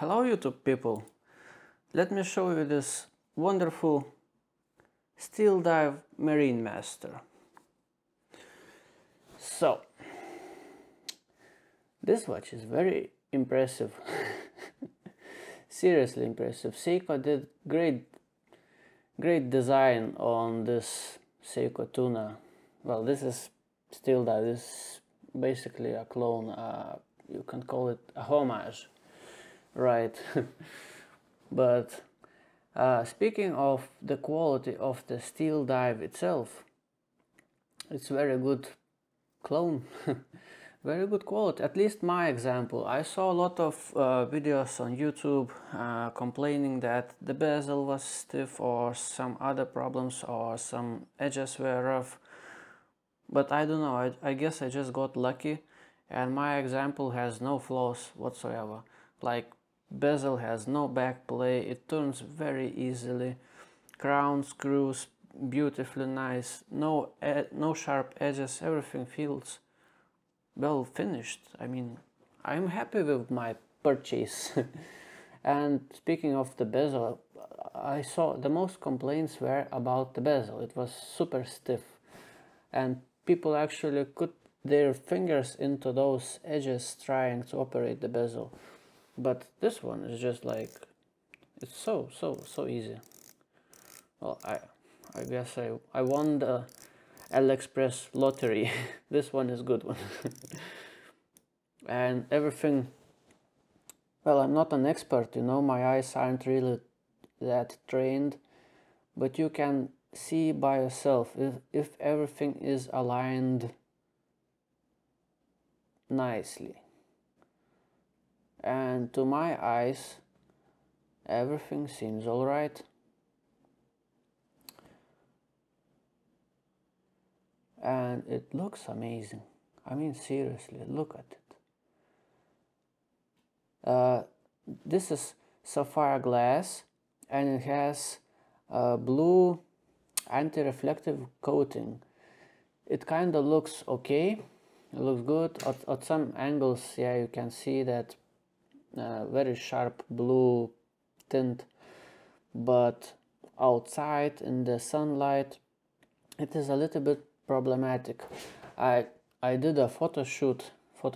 Hello YouTube people, let me show you this wonderful Steel Dive Marine Master. So, this watch is very impressive, seriously impressive. Seiko did great design on this Seiko Tuna. Well, this is Steel Dive, this is basically a clone, you can call it a homage. Right. But speaking of the quality of the Steel Dive itself, it's very good clone, very good quality, at least my example. I saw a lot of videos on YouTube complaining that the bezel was stiff or some other problems or some edges were rough, but I don't know, I guess I just got lucky and my example has no flaws whatsoever. Like, bezel has no back play, it turns very easily, crown screws beautifully nice, no sharp edges, everything feels well finished. I mean, I'm happy with my purchase. And speaking of the bezel, I saw the most complaints were about the bezel. It was super stiff and people actually put their fingers into those edges trying to operate the bezel. But this one is just like, it's so easy. Well, I guess I won the AliExpress lottery. This one is good one. And everything, well, I'm not an expert, you know, my eyes aren't really that trained, but you can see by yourself if everything is aligned nicely. And to my eyes, everything seems all right. And it looks amazing. I mean, seriously, look at it. This is sapphire glass and it has a blue anti-reflective coating. It kind of looks okay. It looks good. At some angles, yeah, you can see that very sharp blue tint, but outside in the sunlight it is a little bit problematic. I did a photo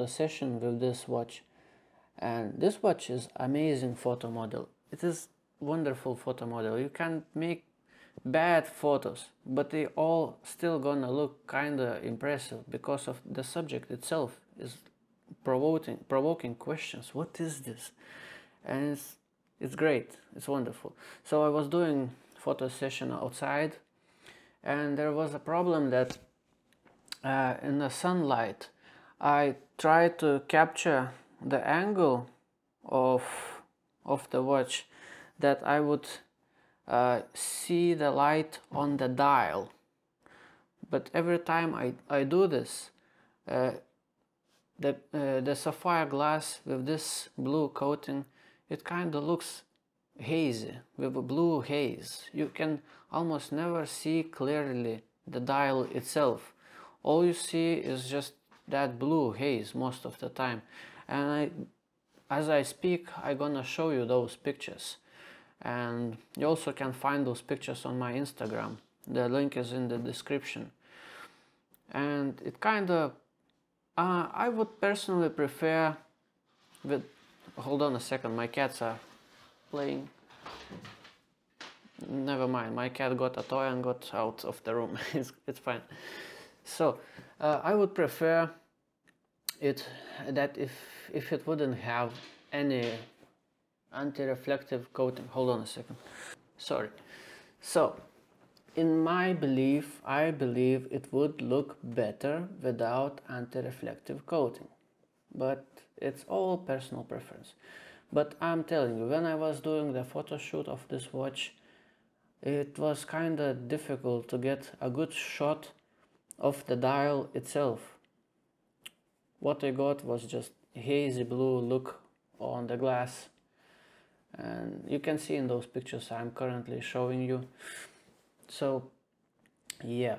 session with this watch, and this watch is amazing photo model. It is wonderful photo model. You can make bad photos, but they all still gonna look kinda impressive because of the subject itself is provoking questions. What is this? And it's great, it's wonderful. So I was doing photo session outside and there was a problem that in the sunlight I tried to capture the angle of the watch that I would see the light on the dial, but every time I do this, the sapphire glass with this blue coating, it kind of looks hazy, with a blue haze. You can almost never see clearly the dial itself. All you see is just that blue haze most of the time. And as I speak, I'm gonna show you those pictures. And you also can find those pictures on my Instagram. The link is in the description. And it kind of, I would personally prefer with, hold on a second, my cats are playing, never mind, my cat got a toy and got out of the room. it's fine. So I would prefer it that if it wouldn't have any anti-reflective coating. Hold on a second, sorry. So in my belief, I believe it would look better without anti-reflective coating, but it's all personal preference. But I'm telling you, when I was doing the photo shoot of this watch, it was kind of difficult to get a good shot of the dial itself. What I got was just hazy blue look on the glass, and you can see in those pictures I'm currently showing you. So yeah,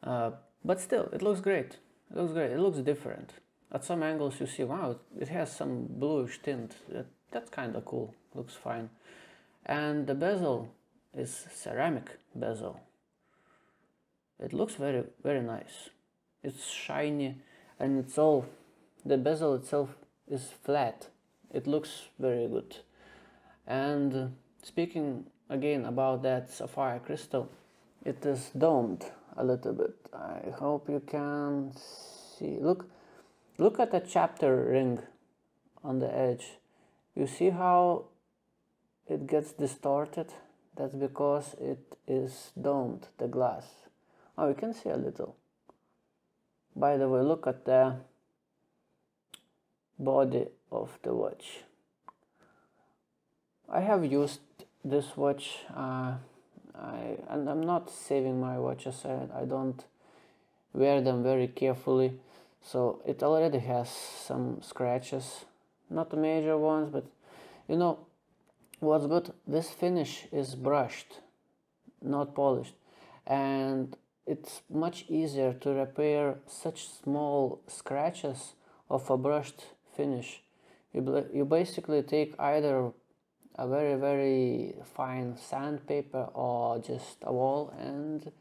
but still it looks great, it looks different. At some angles you see, wow, it has some bluish tint, That's kind of cool, looks fine. And the bezel is ceramic bezel. It looks very nice. It's shiny, and it's all, the bezel itself is flat. It looks very good. And speaking again about that sapphire crystal, it is domed a little bit. I hope you can see. Look at the chapter ring on the edge. You see how it gets distorted? That's because it is domed, the glass. Oh, you can see a little. By the way, look at the body of the watch. I have used this watch, and I'm not saving my watches. I don't wear them very carefully, so it already has some scratches. Not major ones, but you know what's good? This finish is brushed, not polished, and it's much easier to repair such small scratches of a brushed finish. You basically take either a very fine sandpaper or just a wall and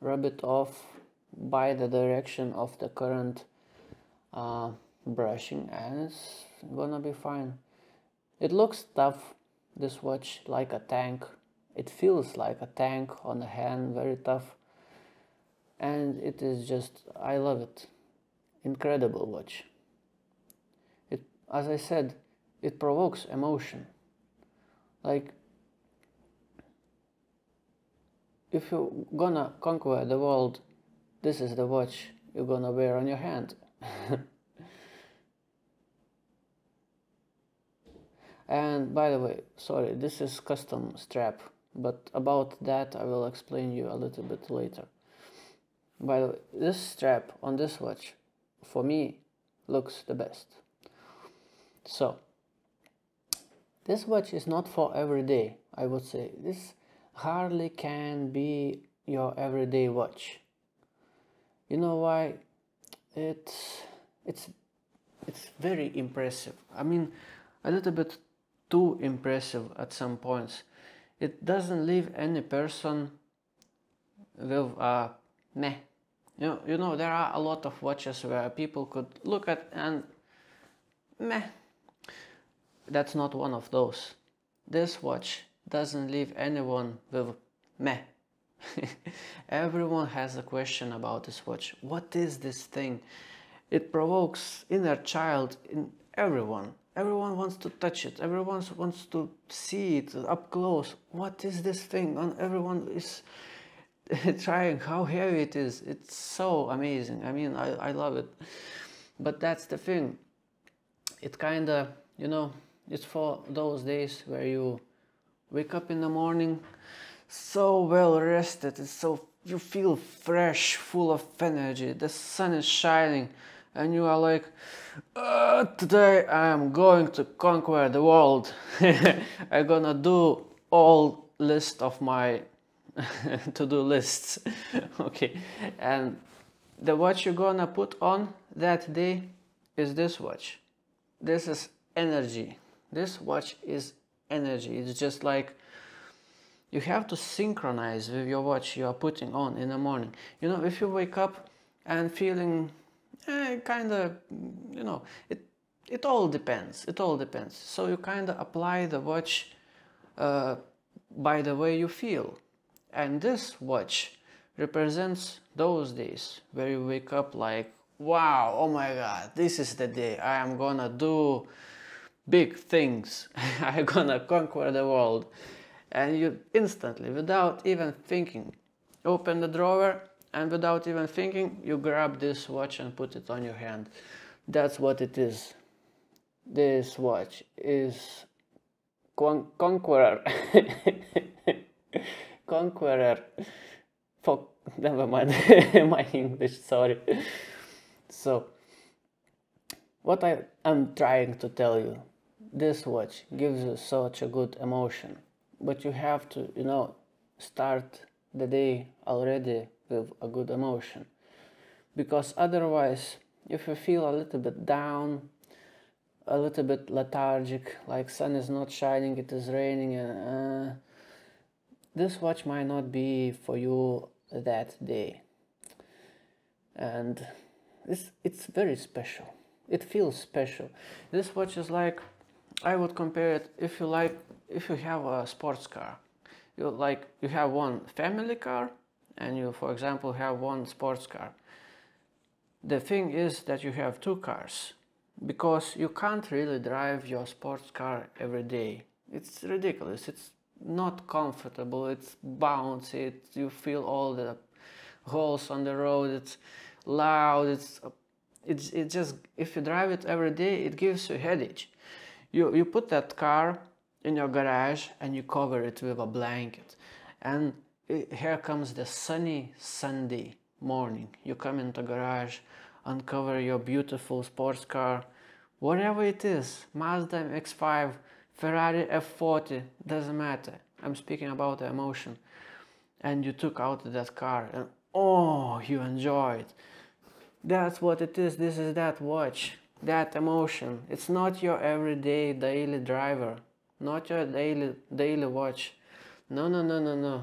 rub it off by the direction of the current brushing, and it's gonna be fine. It looks tough, this watch, like a tank. It feels like a tank on the hand, very tough. And it is just, I love it. Incredible watch. It, as I said, it provokes emotion. Like, if you're gonna conquer the world, this is the watch you're gonna wear on your hand. And by the way, sorry, this is custom strap, but about that I will explain you a little bit later. By the way, this strap on this watch, for me, looks the best. So, this watch is not for every day, I would say. This hardly can be your everyday watch. You know why? It's very impressive. I mean, a little bit too impressive at some points. It doesn't leave any person with a meh. You know, there are a lot of watches where people could look at and meh. That's not one of those. This watch doesn't leave anyone with meh. Everyone has a question about this watch. What is this thing? It provokes inner child in everyone. Everyone wants to touch it. Everyone wants to see it up close. What is this thing? And everyone is trying how heavy it is. It's so amazing. I mean, I love it. But that's the thing. It kind of, you know, it's for those days where you wake up in the morning so well rested. It's so, you feel fresh, full of energy. The sun is shining. And you are like, today I am going to conquer the world. I'm gonna do all list of my to-do lists. Okay, and the watch you're gonna put on that day is this watch. This is energy. This watch is energy. It's just like, you have to synchronize with your watch you are putting on in the morning. You know, if you wake up and feeling kind of, you know, it all depends, it all depends. So you kind of apply the watch by the way you feel. And this watch represents those days where you wake up like, wow, oh my god, this is the day I am gonna do big things. I'm gonna conquer the world. And you instantly, without even thinking, open the drawer, and without even thinking, you grab this watch and put it on your hand. That's what it is. This watch is conqueror. Conqueror. Fuck, never mind. My English, sorry. So, what I am trying to tell you, this watch gives you such a good emotion. But you have to, you know, start the day already with a good emotion, because otherwise, if you feel a little bit down, a little bit lethargic, like sun is not shining, it is raining, and this watch might not be for you that day. And it's very special, it feels special. This watch is like, I would compare it, if you like, if you have a sports car, you like, you have one family car and you, for example, have one sports car. The thing is that you have two cars, because you can't really drive your sports car every day. It's ridiculous, it's not comfortable, it's bouncy, you feel all the holes on the road, it's loud, it just, if you drive it every day, it gives you headache. You put that car in your garage and you cover it with a blanket, and here comes the sunny Sunday morning, you come into garage, uncover your beautiful sports car, whatever it is, Mazda MX5, Ferrari F40, doesn't matter, I'm speaking about the emotion. And you took out that car and oh, you enjoy it. That's what it is, this is that watch, that emotion. It's not your everyday daily driver, not your daily watch. No,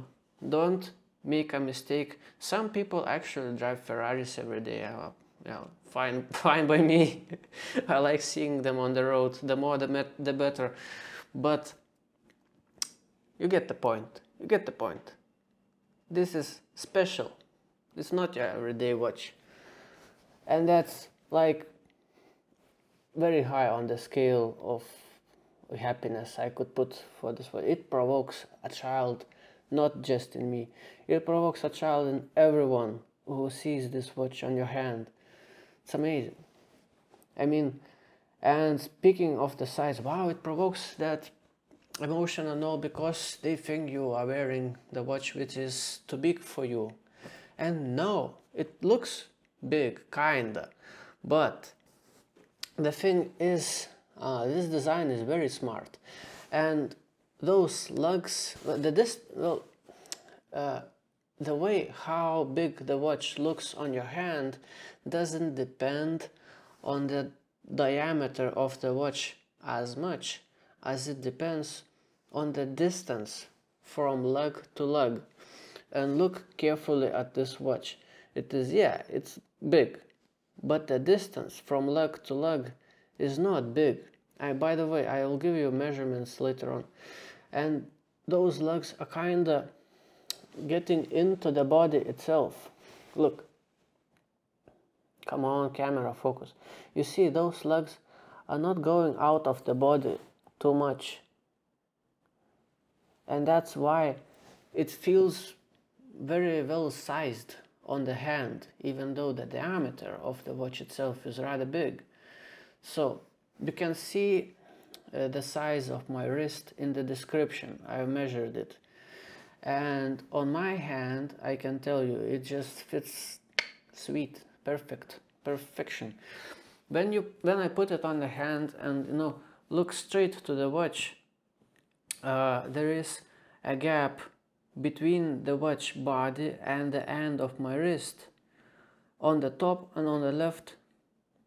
don't make a mistake. Some people actually drive Ferraris every day. Yeah, fine by me. I like seeing them on the road, the more the better, but you get the point, this is special, it's not your everyday watch, and that's like very high on the scale of happiness I could put for this one. It provokes a child, not just in me, it provokes a child in everyone who sees this watch on your hand. It's amazing. I mean, and speaking of the size, wow, it provokes that emotion and all, because they think you are wearing the watch which is too big for you. And no, it looks big, kinda. But the thing is, this design is very smart. And those lugs, the way how big the watch looks on your hand doesn't depend on the diameter of the watch as much as it depends on the distance from lug to lug. And look carefully at this watch. It is, yeah, it's big, but the distance from lug to lug is not big. By the way, I will give you measurements later on. And those lugs are kinda getting into the body itself. Look, come on, camera focus. You see, those lugs are not going out of the body too much, and that's why it feels very well sized on the hand, even though the diameter of the watch itself is rather big. So you can see the size of my wrist in the description, I measured it. And on my hand, I can tell you, it just fits sweet, perfect, perfection. When I put it on the hand and, you know, look straight to the watch, there is a gap between the watch body and the end of my wrist, on the top and on the left,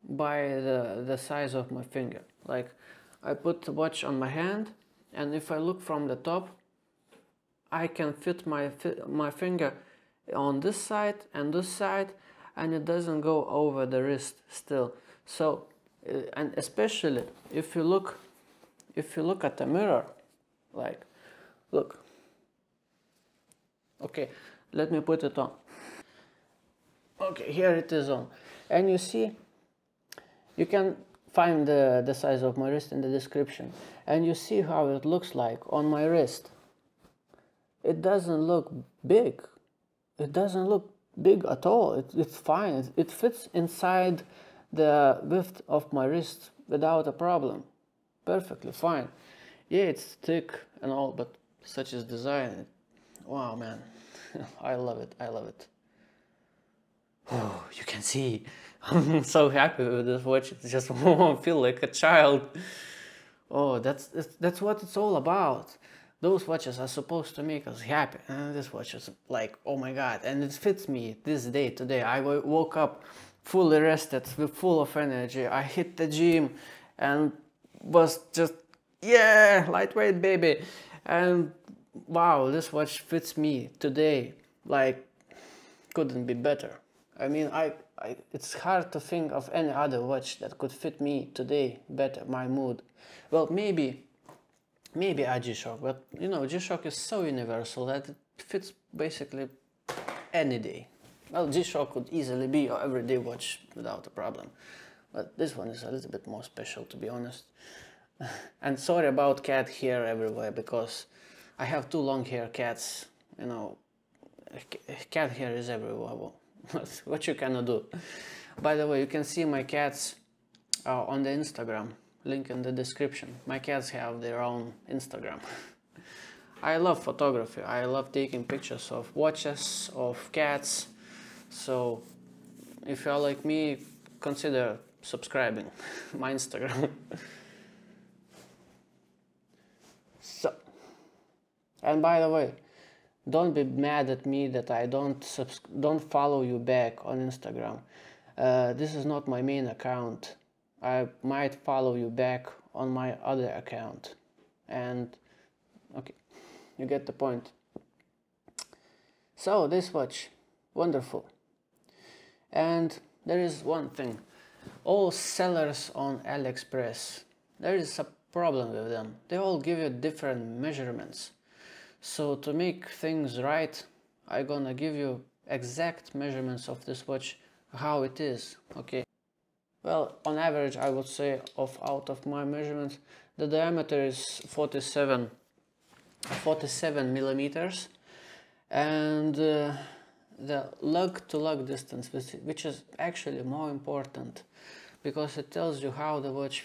by the size of my finger. Like, I put the watch on my hand, and if I look from the top, I can fit my finger on this side and this side, and it doesn't go over the wrist still. So, and especially if you look, at the mirror, like, look. Okay, let me put it on. Okay, here it is on, and you see, you can find the size of my wrist in the description, and you see how it looks like on my wrist. It doesn't look big, at all, it's fine, it fits inside the width of my wrist without a problem, perfectly fine. Yeah, it's thick and all, but such is design. Wow, man, I love it, Oh, you can see, I'm so happy with this watch, it's just, I feel like a child. Oh, that's what it's all about. Those watches are supposed to make us happy, and this watch is like, oh my god, and it fits me this day. Today I woke up fully rested, full of energy, I hit the gym, and was just, yeah, lightweight baby. And wow, this watch fits me today, like couldn't be better. I mean, it's hard to think of any other watch that could fit me today better, my mood. Well, maybe a G-Shock, but you know, G-Shock is so universal that it fits basically any day. Well, G-Shock could easily be your everyday watch without a problem, but this one is a little bit more special, to be honest. And sorry about cat hair everywhere, because I have two long hair cats, you know, cat hair is everywhere. What you cannot do. By the way, you can see my cats on the Instagram, link in the description. My cats have their own Instagram. I love photography, I love taking pictures of watches, of cats, so if you are like me, consider subscribing my Instagram. So, and by the way, don't be mad at me that I don't follow you back on Instagram. This is not my main account. I might follow you back on my other account. And okay, you get the point. So this watch, wonderful. And there is one thing. All sellers on AliExpress, there is a problem with them. They all give you different measurements. So to make things right, I'm gonna give you exact measurements of this watch, how it is, okay? Well, on average, I would say out of my measurements, the diameter is 47 millimeters, and the lug-to-lug distance, which is actually more important, because it tells you how the watch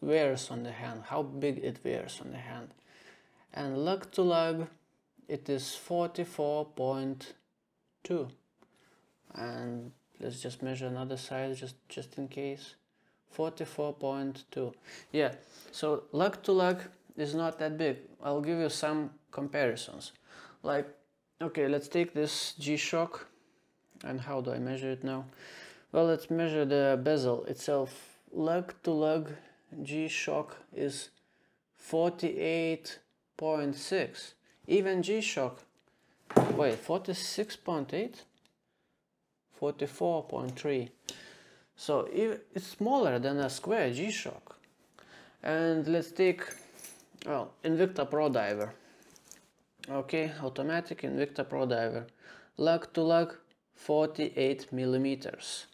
wears on the hand, how big it wears on the hand. And lug to lug, it is 44.2. And let's just measure another side, just in case. 44.2. Yeah, so lug to lug is not that big. I'll give you some comparisons. Like, okay, let's take this G-Shock. And how do I measure it now? Well, let's measure the bezel itself. Lug to lug G-Shock is 48.6. Even G-Shock, wait, 46.8, 44.3. So it's smaller than a square G-Shock. And let's take, well, Invicta Pro Diver. Okay, automatic Invicta Pro Diver. Lug to lug, 48 millimeters.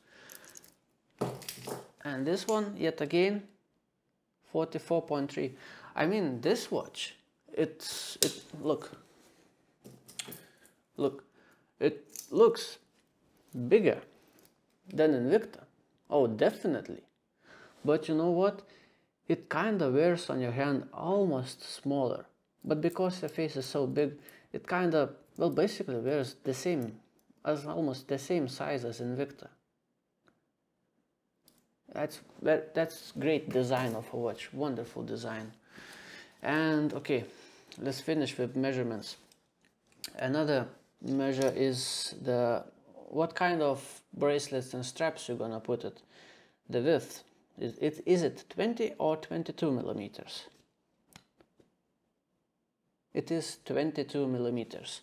And this one, yet again, 44.3. I mean, this watch, it looks bigger than Invicta. Oh, definitely. But you know what? It kind of wears on your hand almost smaller. But because your face is so big, it kind of, well, basically wears the same, as almost the same size as Invicta. That's great design of a watch, wonderful design. And okay, let's finish with measurements. Another measure is what kind of bracelets and straps you're gonna put it. The width, is it 20 or 22 millimeters? It is 22 millimeters.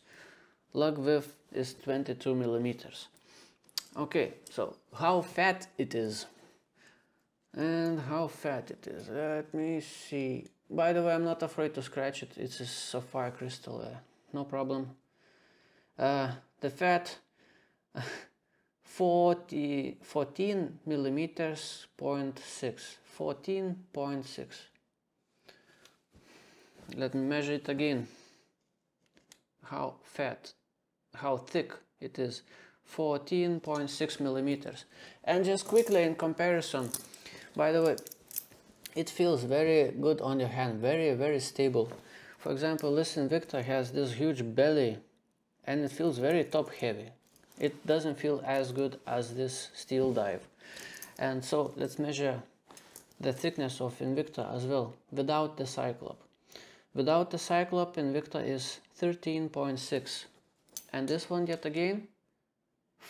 Lug width is 22 millimeters. Okay, so how fat it is. And how fat it is, let me see. By the way, I'm not afraid to scratch it, it's a sapphire crystal, no problem. The fat, 14 millimeters, 0.6, 14.6. Let me measure it again. How fat, how thick it is, 14.6 millimeters. And just quickly in comparison, by the way, it feels very good on your hand, very, very stable. For example, this Invicta has this huge belly and it feels very top heavy. It doesn't feel as good as this Steel Dive. And so let's measure the thickness of Invicta as well, without the Cyclops. Without the Cyclops, Invicta is 13.6. And this one yet again,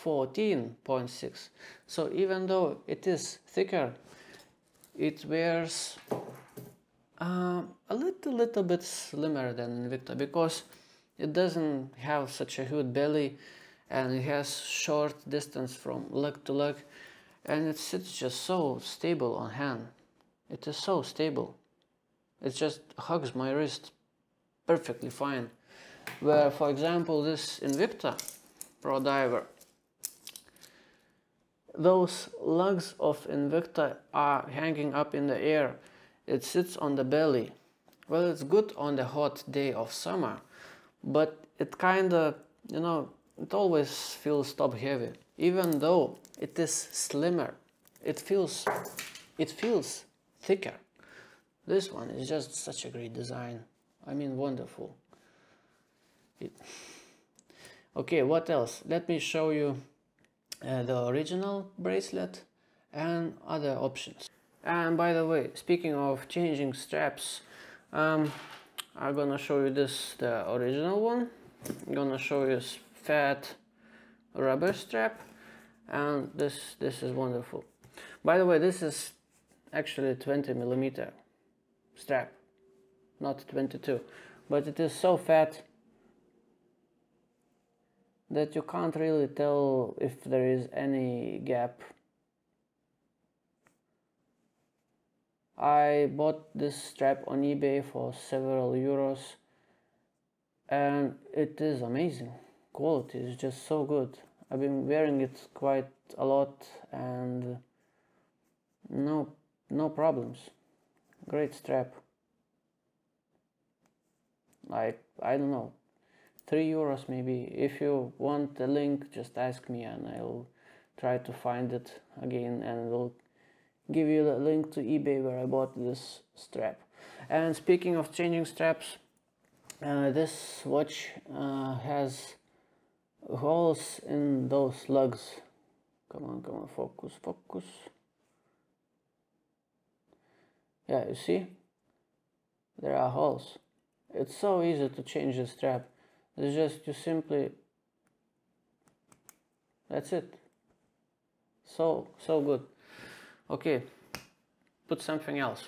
14.6. So even though it is thicker, it wears a little bit slimmer than Invicta, because it doesn't have such a huge belly and it has short distance from leg to leg, and it sits just so stable on hand. It is so stable. It just hugs my wrist perfectly fine. Where, for example, this Invicta Pro Diver, those lugs of Invicta are hanging up in the air. It sits on the belly. Well, it's good on the hot day of summer, but it kinda, you know, it always feels top heavy. Even though it is slimmer, it feels thicker. This one is just such a great design. I mean, wonderful. Okay, what else? Let me show you the original bracelet and other options. And by the way, speaking of changing straps, I'm gonna show you this, the original one. I'm gonna show you this fat rubber strap, and this is wonderful. By the way, this is actually 20mm strap, not 22, but it is so fat that you can't really tell if there is any gap. I bought this strap on eBay for several euros, and it is amazing. Quality is just so good. I've been wearing it quite a lot, and no problems. Great strap. Like, I don't know, 3 euros maybe. If you want the link, just ask me and I'll try to find it again, and we'll give you the link to eBay where I bought this strap. And speaking of changing straps, this watch has holes in those lugs. Come on, focus. Yeah, you see, there are holes. It's so easy to change the strap. It's just, you simply, that's it. So good. Okay, put something else.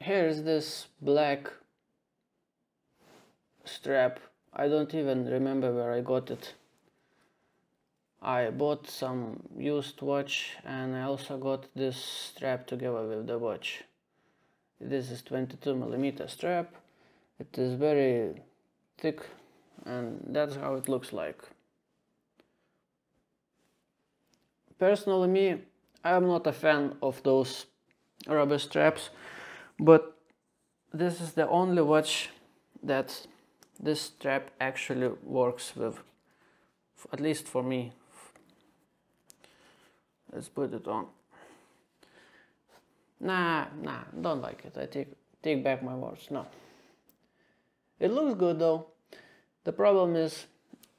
Here is this black strap. I don't even remember where I got it. I bought some used watch, and I also got this strap together with the watch. This is 22mm strap. It is very thick, and that's how it looks like. Personally, me, I'm not a fan of those rubber straps, but this is the only watch that this strap actually works with, at least for me. Let's put it on. Nah, don't like it. I take back my words. No. It looks good though. The problem is,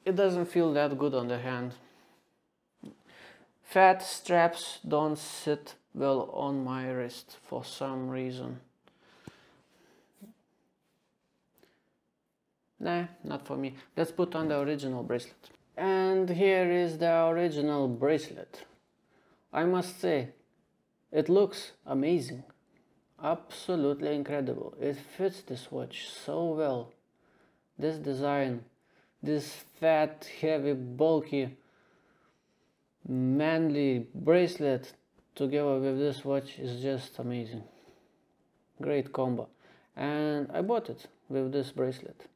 it doesn't feel that good on the hand. Fat straps don't sit well on my wrist for some reason. Nah, not for me. Let's put on the original bracelet. And here is the original bracelet. I must say, it looks amazing. Absolutely incredible. It fits this watch so well. This design, this fat, heavy, bulky, manly bracelet together with this watch is just amazing. Great combo. And I bought it with this bracelet.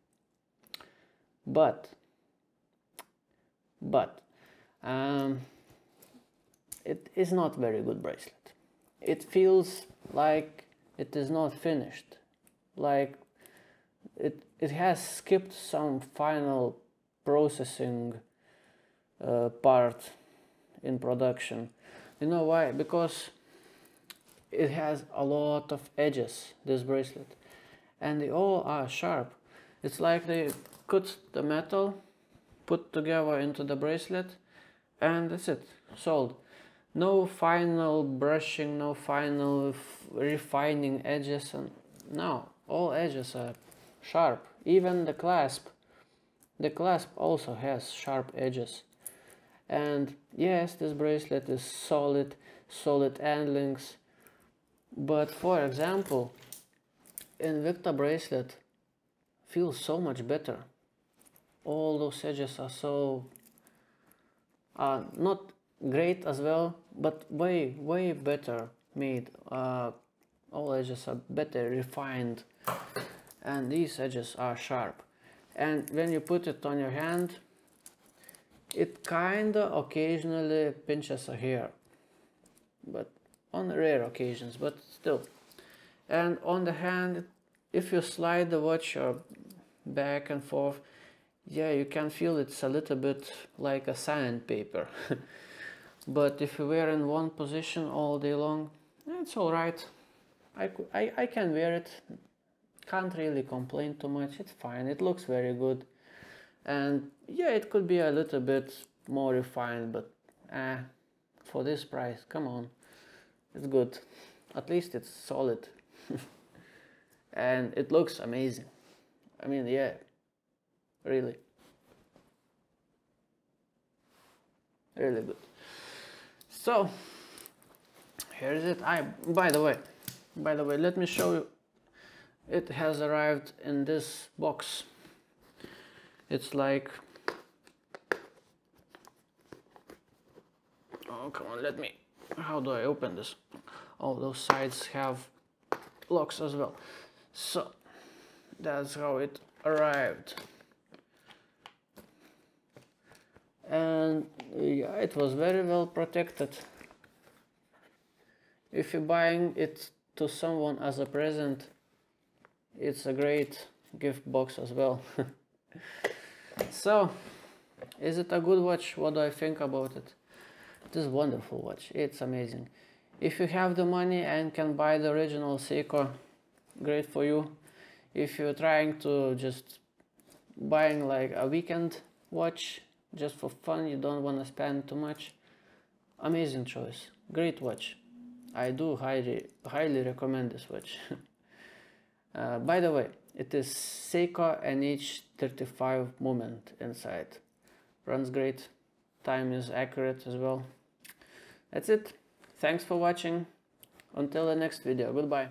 But it is not very good bracelet. It feels like it is not finished, like it has skipped some final processing part in production. You know why? Because it has a lot of edges, this bracelet, and they all are sharp. It's like they cut the metal, put together into the bracelet, and that's it, sold. No final brushing, no final refining edges, and no, all edges are sharp. Even the clasp also has sharp edges. And yes, this bracelet is solid, solid end links, But for example, Invicta bracelet feels so much better. All those edges are so not great as well, but way better made. All edges are better refined, and these edges are sharp. And when you put it on your hand, it kinda occasionally pinches a hair, but on rare occasions, but still. And on the hand, if you slide the watch back and forth, yeah, you can feel it's a little bit like a sandpaper. But if you wear in one position all day long, it's all right. I can wear it, can't really complain too much. It's fine, it looks very good. And yeah, it could be a little bit more refined, but for this price, come on, it's good. At least it's solid. And it looks amazing. I mean, yeah, really, really good. So here is it. By the way, let me show you. It has arrived in this box. It's like, oh, come on, let me, how do I open this? Oh, those sides have locks as well. So that's how it arrived. And yeah, it was very well protected. If you're buying it to someone as a present, it's a great gift box as well. So, is it a good watch? What do I think about it? This wonderful watch, it's amazing. If you have the money and can buy the original Seiko, great for you. If you're trying to just buying like a weekend watch, just for fun, you don't want to spend too much, amazing choice, great watch. I do highly recommend this watch. By the way, it is Seiko NH35 movement inside. Runs great. Time is accurate as well. That's it. Thanks for watching. Until the next video. Goodbye.